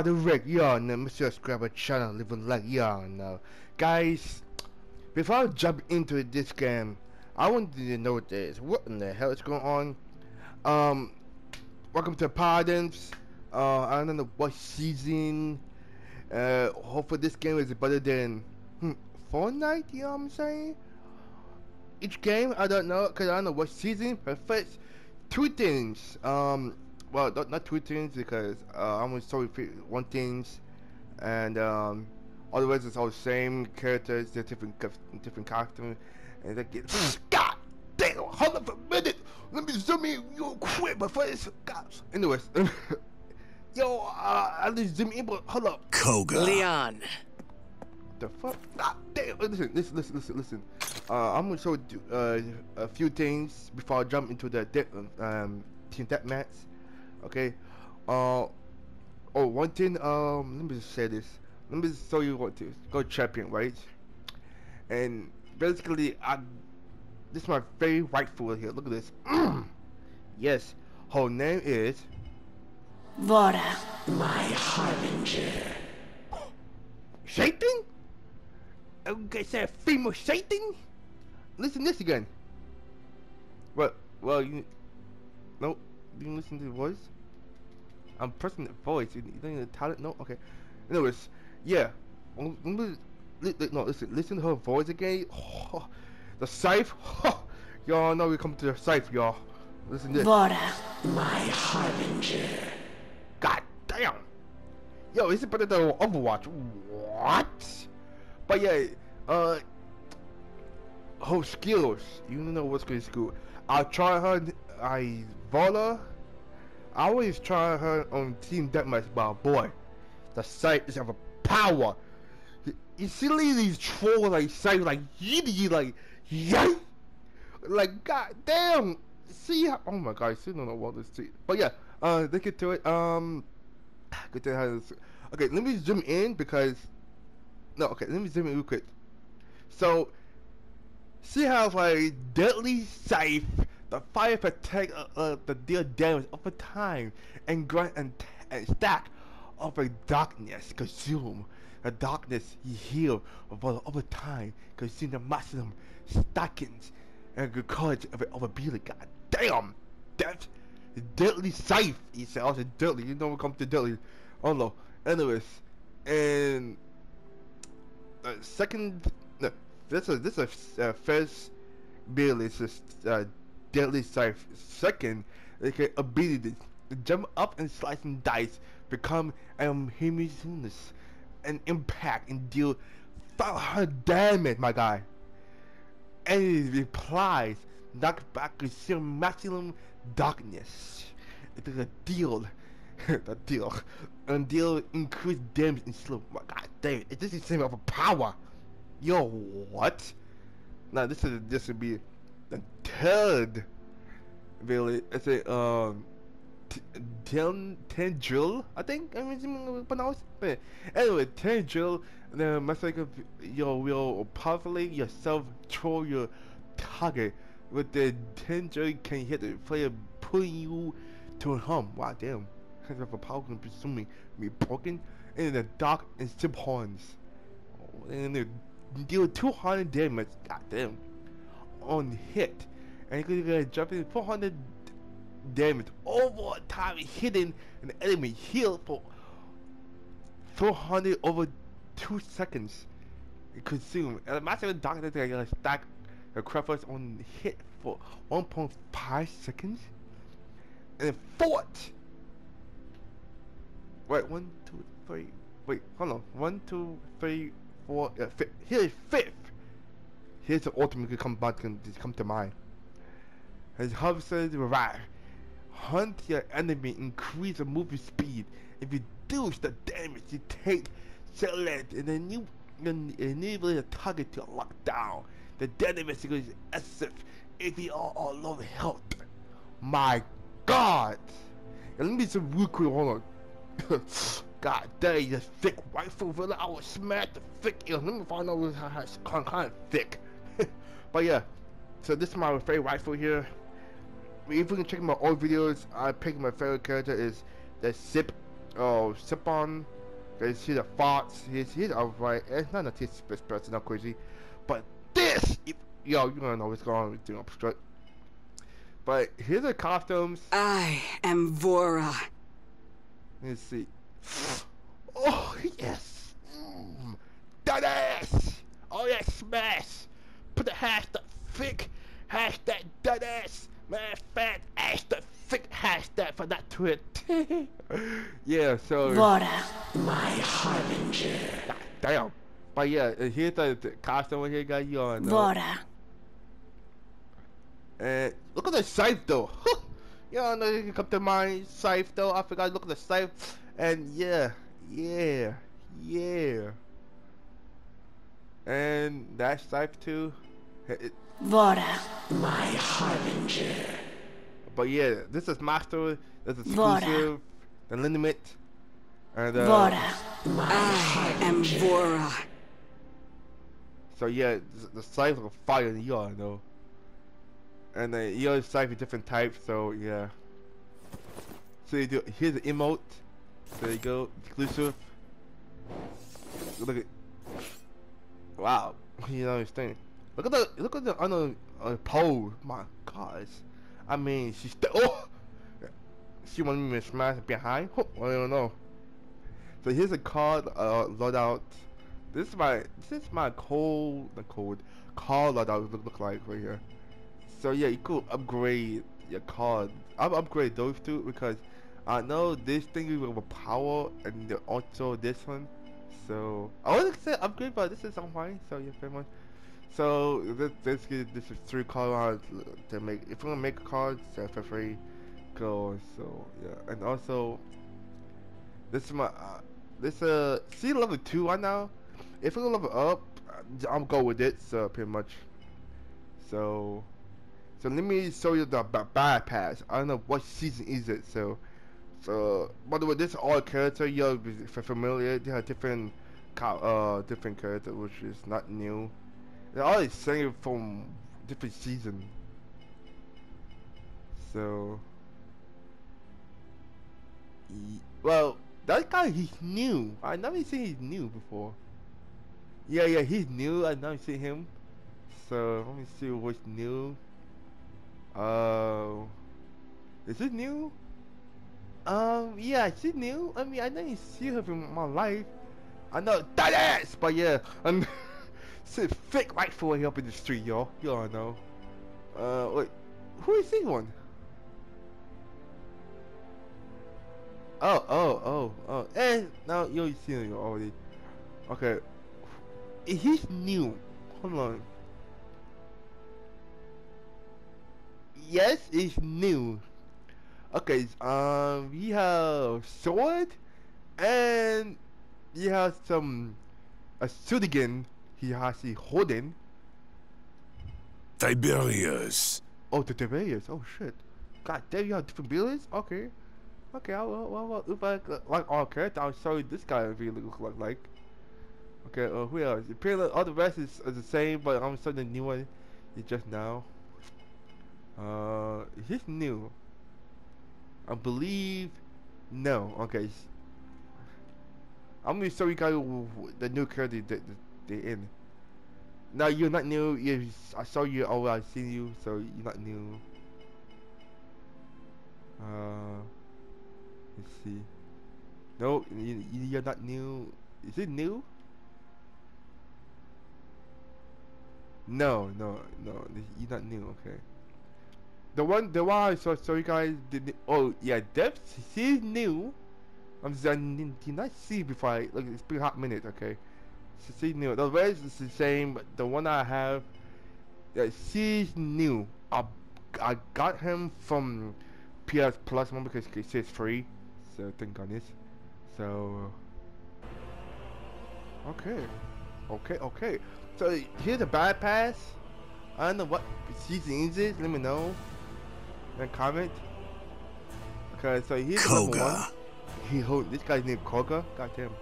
start to wreck, yeah, no, Mr. Scrapper channel, leave a like, yeah, no. Guys, before I jump into this game, I wanted to know this, what in the hell is going on? Welcome to Paladins, I don't know what season, hopefully this game is better than, Fortnite, you know what I'm saying? Each game, I don't know, because I don't know what season, but first, two things, well, not two things, because I'm only sorry for one things, and otherwise it's all the same characters, they're different costumes, and they get God damn! Hold up a minute, let me zoom in real quick before this. God. Anyways, yo, I just zoom in, but hold up. Koga. Leon. The fuck? God damn! Listen. I'm gonna show a few things before I jump into the team deathmatch. Okay, oh, one thing, let me just say this, let me just show you what this, go champion, right? And basically, this is my very white fool here, look at this. Yes, her name is... Vora, my harbinger. Satan? Okay, is that female Satan? Listen to this again. Well, you... Nope. You listen to the voice? I'm pressing the voice. You don't need the talent? No? Okay. Anyways, yeah. No, listen to her voice again. Oh, the scythe? Oh, y'all know we come to the scythe, y'all. Listen to this. Vora, my harbinger. God damn. Yo, is it better than Overwatch? What? But yeah, her skills. You know what's good school. I'll try her. Vora, I always try her on team deathmatch, but boy, the sight is of a power. You see these trolls like sight like yee, like yay, like god damn. See how? Oh my god, I still don't know what this is. But yeah, let's get to it. Good thing how this. Okay, let me zoom in because let me zoom in real quick. So, see how like deadly scythe. The fire protect the deal damage over time and grind and stack of a darkness consume. The darkness you heal over time consume the maximum stackings and recourage of an ability. God damn! That's deadly scythe. He said also deadly, you know we come to deadly. Oh no. Anyways, and first build is just deadly scythe. Second, they can ability to jump up and slice and dice, become Hemisunus, an impact and deal 500 damage, my guy. And it replies, knockback conceal maximum darkness. It is a deal, and deal increased damage and slow. My god, damn it! This is the same of a power. Yo, what? Now this would be. The third really it's a tendril, I think I'm pronounced. Anyway, tendril the method of you will powerfully yourself throw your target with the tendril can hit the player pulling you to home. Wow damn, because of a power can be assuming me broken in the dark and sip horns. And they deal 200 damage, god damn. On hit, and you can drop in 400 damage over time, hitting an enemy, heal for 400 over 2 seconds. Consume and the maximum darkness that can stack the crafters on hit for 1.5 seconds. And fourth, wait, 1, 2, 3. Wait, hold on, 1, 2, 3, 4. Fifth. Here's fifth. Here's the ultimate come to mind. As Hubson's arrive, hunt your enemy, increase the movement speed, and reduce the damage you take, select, and then you enable the target to lock down. The damage is SF if you are all low health. My god! And let me just real quick, hold on. God damn, the thick rifle fella, I will smash the thick ears. Let me find out how it's kind of thick. But yeah, so this is my favorite rifle here. If you can check my old videos, I pick my favorite character is the Sip Oh, Sipon. You see the thoughts. He's outright. It's not a teacher's person, not crazy. But this, yo, you don't know what's going on. Doing obstruct. But here's the costumes. I am Vora. Let's see. Oh yes, that ass. Oh yeah, smash. Put the hashtag thick, hashtag that ass. Man, fat ass, the thick hashtag for that tweet. Yeah, so. Vora, my harbinger. Damn. But yeah, here's the costume here, guys. You all know. Vora. And look at the scythe though. You all know you can come to my scythe though. I forgot. Look at the scythe. And yeah. And that scythe too. Vora, my harbinger. But yeah, this is master. This is exclusive. The limit. And Vora, I am Vora. So yeah, the scythe will fire the yard though. And the yard scythe is different types. So yeah. So you do. Here's the emote. There you go. Exclusive. Look at. Wow. You know what I'm saying. Look at the other pole. My gosh, I mean, she's oh, she wanted me to smash behind. Oh, I don't know. So here's a card loadout. This is my cold card loadout look like right here. So yeah, you could upgrade your card. I've upgraded those two because I know this thing is with power and also this one. So I wouldn't say upgrade, but this is online. So yeah, pretty much. So this is three cards to make. If you want to make cards for free, go. So yeah, and also this is my see level 2 right now. If you level up, I'm go with it. So pretty much. So let me show you the bypass. I don't know what season is it. So by the way, this is all character. You're familiar. They have different character, which is not new. They're always saying from different season. So, well, that guy, he's new. I never seen he's new before. Yeah, he's new. I never seen him. So let me see what's new. Is it new? Yeah, she's new. I mean, I never see her in my life. I know that ass, but yeah, It's thick right forward here up in the street, y'all. You all know. Wait. Who is this one? Oh. Now you've seen him already. Okay. He's new. Hold on. Yes, he's new. Okay, we have sword. And we have a shuriken. He has the holding. Tiberius. Oh, the Tiberius. Oh shit. God damn, you have different buildings. Okay. Well, if I like all characters, I'll show you this guy really look like. Okay. Who else? Apparently, all the rest is the same, but I'm showing the new one. It's just now. He's new. I believe. No. Okay. I'm gonna show you guys the new character. In. Now you're not new. I saw you. Oh, I've seen you. So you're not new. Let's see. No, you're not new. Is it new? No. You're not new. Okay. The one I saw you guys did. Oh yeah, Depth. She's new. I'm sorry, did not see before. Look, it's been a hot minute. Okay. She's new. The rest is the same, but the one I have, she's new. I got him from PS Plus one because it's free. So think on this. So okay. So here's a bypass. I don't know what season is it. Let me know in a comment. Okay, so here's Koga. This guy's named Koga. Goddamn.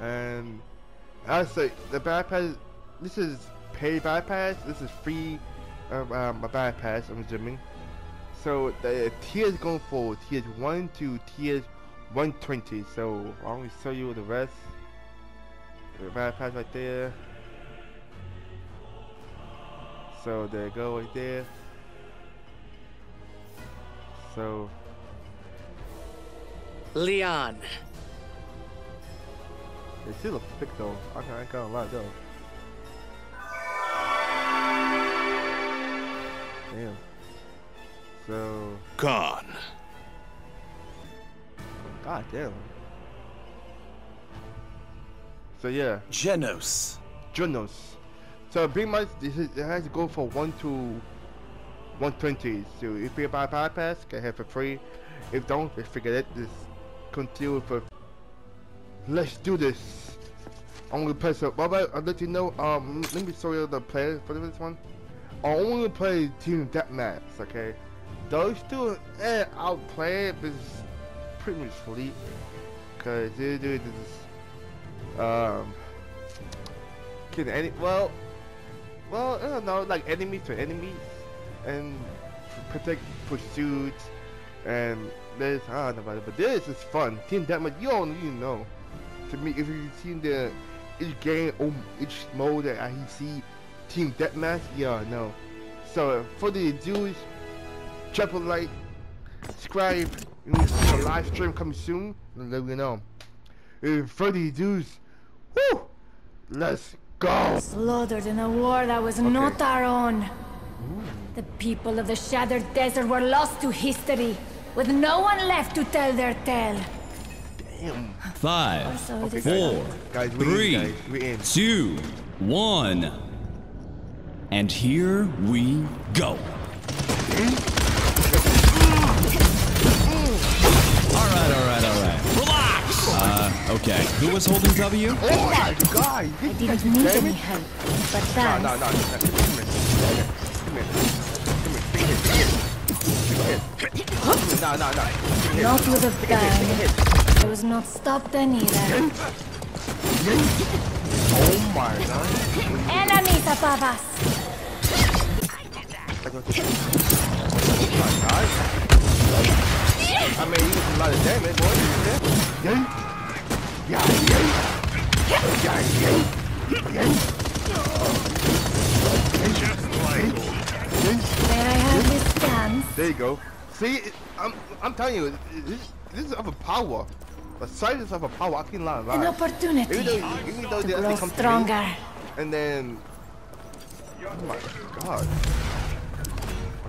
And I say the bypass. This is paid bypass. This is free. A bypass. I'm assuming. So TH going forward, TH1 to TH120. So I'll only show you the rest. The right pass right there. So there you go right there. So Leon. They still look thick though. I got a lot though. Damn. So gone. God damn. So yeah. Genos. Genos. So pretty much it has to go for 1 to 120. So if you buy a bypass, get it for free. If don't, just forget it. Just continue for. Let's do this. I'm gonna play. So, Bubba, I'll let you know. Let me show you the players for this one. I only play team deathmatch. Okay. Those two, I'll play it, but it's pretty much sleep. Cause it is well, I don't know, like enemies to enemies, and protect pursuits, and this, I don't know about it, but this is fun. Team deathmatch, you don't even know. To me, if you've seen the each game, or each mode that I see, team deathmatch, yeah, no. So for the dudes, drop a like, subscribe, and we'll see a live stream coming soon, and let me know. And for the dudes, woo, let's go. Slaughtered in a war that was not our own. Ooh. The people of the shattered desert were lost to history, with no one left to tell their tale. Damn. 5, 4, 3, 2, 1, and here we go. All right. Relax. Okay. Who was holding W? Oh my God! I didn't need any help, but thanks. No. Not with a gun. I was not stopped then either. Oh my God! Enemies above us. Oh my God! I mean, you did a lot of damage, boy. There you go. See, I'm telling you, this is of a power. The size of a power. I can lie. An opportunity. Even though they grow stronger. And then, oh my God.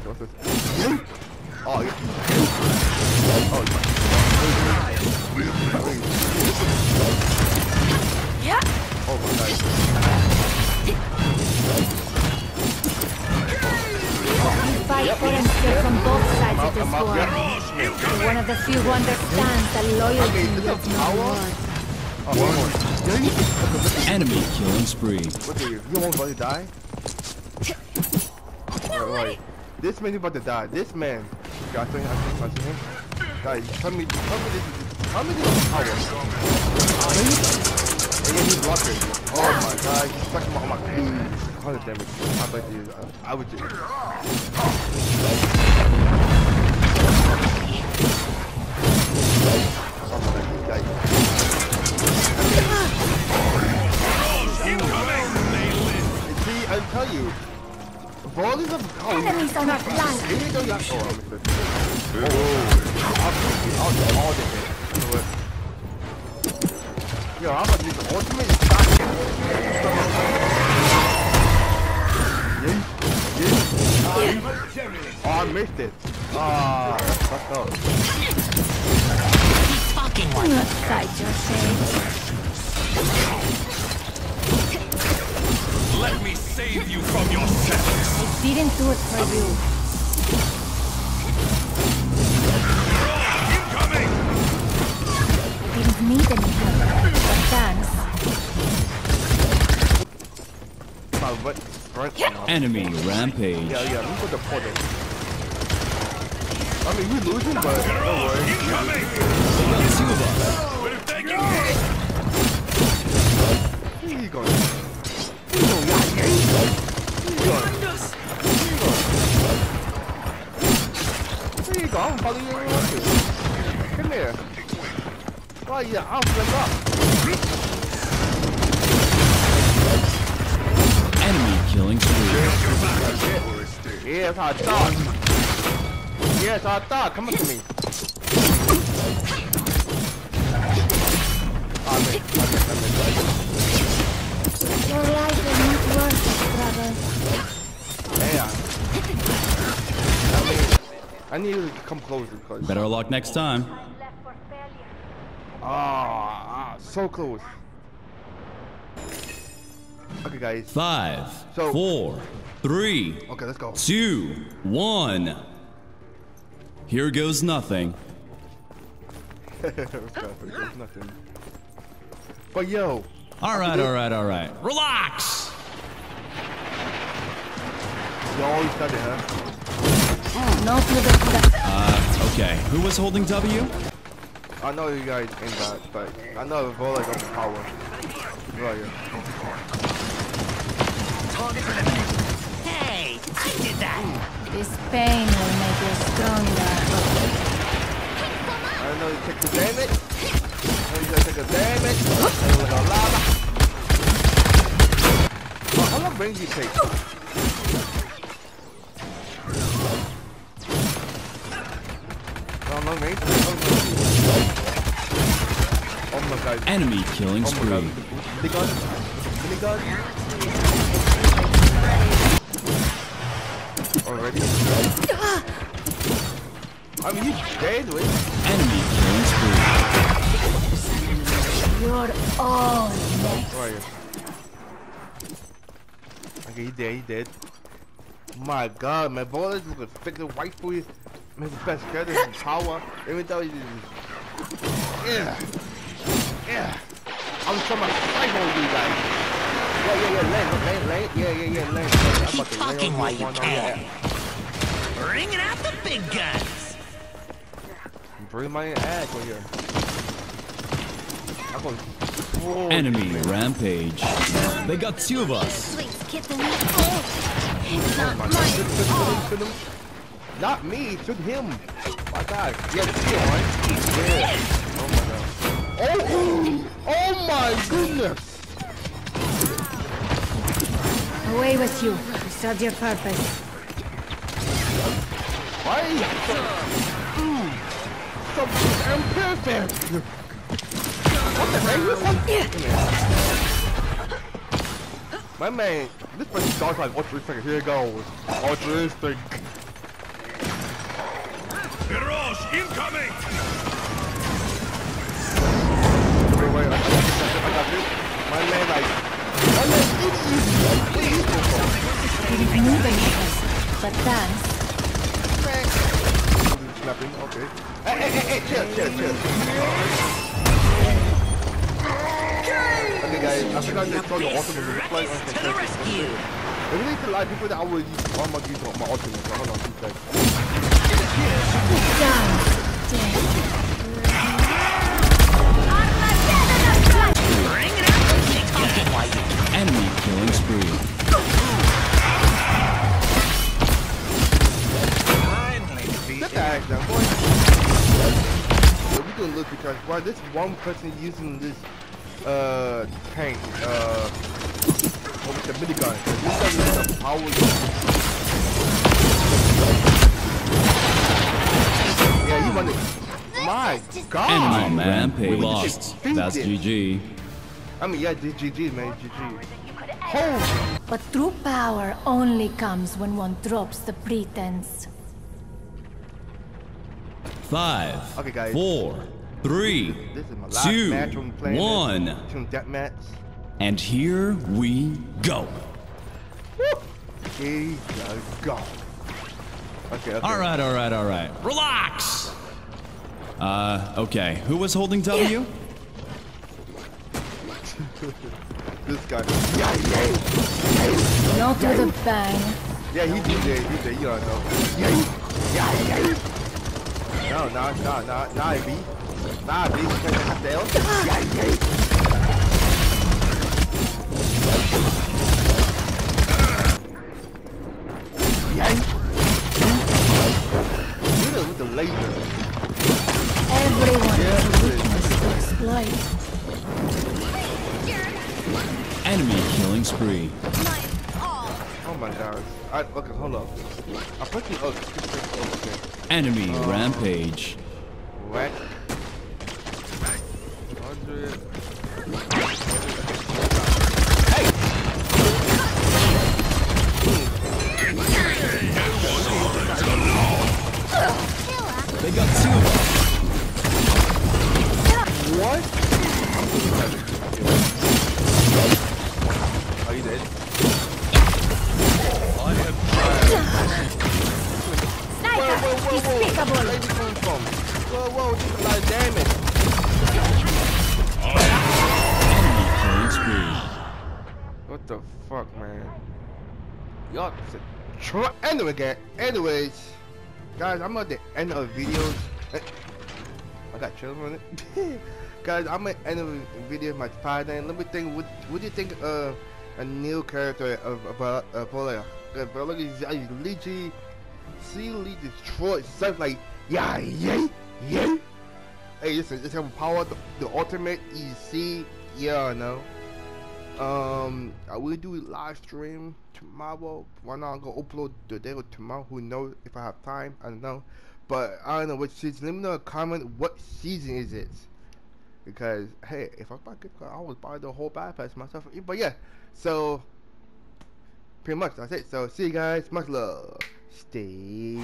What's this? Oh, yeah. Yeah. Oh my God. We fight for and steal from both sides of this war. Yeah. One of the few who understands the loyalty of no one. Enemy killing spree. What do you? You won't want to die? No way. This man is about to die. This man. Guys, tell me this is power. And then he blocked it. Oh my God, he's sucking on my face. 100 damage. I bet you, I would just... See, I tell you. Volleys of gold. Enemies on our flank. Yo, I'm about to use the ultimate attack. Oh, I missed it. Ah, fuck up. He's fucking one. Outside your face. Let me save you from yourself. I didn't do it for you. Incoming! I didn't need any help, but thanks. Enemy rampage. Yeah, we put the portal. I mean, we're losing, but don't worry. Incoming! We're taking hits! Here you go. Here you go. go. I don't follow you where you want to. Come here. Why you out and up? Enemy killing spree. Yes, I thought. Yes, I thought. Come up to me. Your life is not worth it, brother. Damn. I need you to come closer, cause better luck next time. Ah, so close. Okay, guys. 5, 4, 3. Okay, let's go. 2, 1. Here goes nothing. Here goes nothing. But yo. Alright, alright, alright. Relax! Okay. Who was holding W? I know you guys in that, but I know Vora got the power. Right, yeah. Hey, I did that! This pain will make you stronger. I don't know you took the damage. I know you took the damage. I know you lava. How long range you take? How long range? Oh my god. Enemy killing spree. Already? I'm mean, you dead with enemy killing spree. You're all next. Where are you? Okay, he's dead, he dead. My god, my boy is looking figure white for you. His best character is power. Even though he's yeah. I'm trying to fight on you guys. Yeah, lane. Keep talking while you can. Bringing out the big guns. Bring my ass over here. Enemy rampage. They got two of us. Not me, shoot him. My god, yeah, oh my god. Oh my goodness. Away with you. You served your purpose. Why? Something imperfect. What the heck? My man, this person's dark like altruistic. Here it goes. Altruistic. Mirage incoming! Wait. I got this. My man, moving us, but dance. Okay. Hey, chill. Okay, guys, I think I just saw your ultimate replay on the rescue. I really need to lie people that I will use all my gears on my ultimate. Hold on, two seconds. Enemy killing spree. We're gonna look because why this one person using this tank with the minigun. This guy is power. Yeah, you want it. My god, oh, man, we lost. That's GG. I mean, yeah, this GG, man, GG. Oh. But true power only comes when one drops the pretense. 5, okay, guys. 4, 3, 2, 1. And here we go. Here we go. Okay. All right. Relax. Okay. Who was holding W? This guy. Yeah. Not with a bang. Yeah, he did. He did. You don't know. Yeah. No, B. Nah, B, you can't get stale. You know, with the later. Everyone is a witness to exploit. Enemy killing spree. Oh my god. Alright, okay, hold up. I put the okay. Enemy rampage. Whack. 100. They got two of them. What? Are you dead? I have Sniper! Despicable! Where did you come from? Whoa, this is like damage. What the fuck, man? Y'all trap. Anyways. Guys, I'm at the end of videos. I got chills on it. Guys, I'm at the end of the video of my Paladin. Let me think. What do you think of a new character of Vora? Vora is literally seemingly destroyed stuff like yeah. Hey, listen, it's gonna power the ultimate EC. Yeah, no. I will do a live stream tomorrow. Why not go upload the day of tomorrow? Who knows if I have time? I don't know, but I don't know what season. Let me know in a comment what season is it, because hey, if I buy gift card, I would buy the whole bypass myself. But yeah, so pretty much that's it. So see you guys. Much love. Stay.